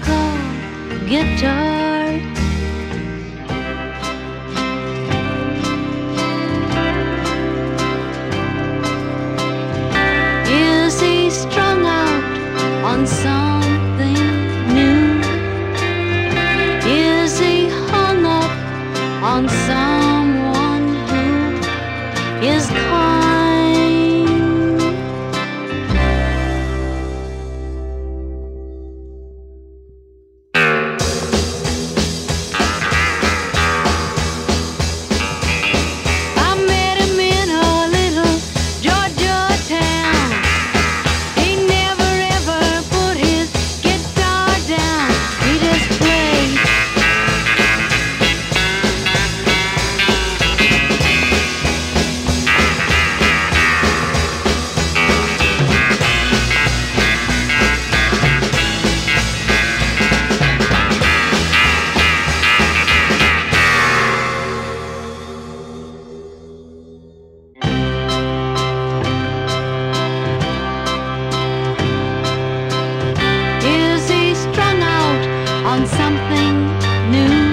classical guitar. Is he strung out on something new? Is he hung up on someone who is kind? Something new.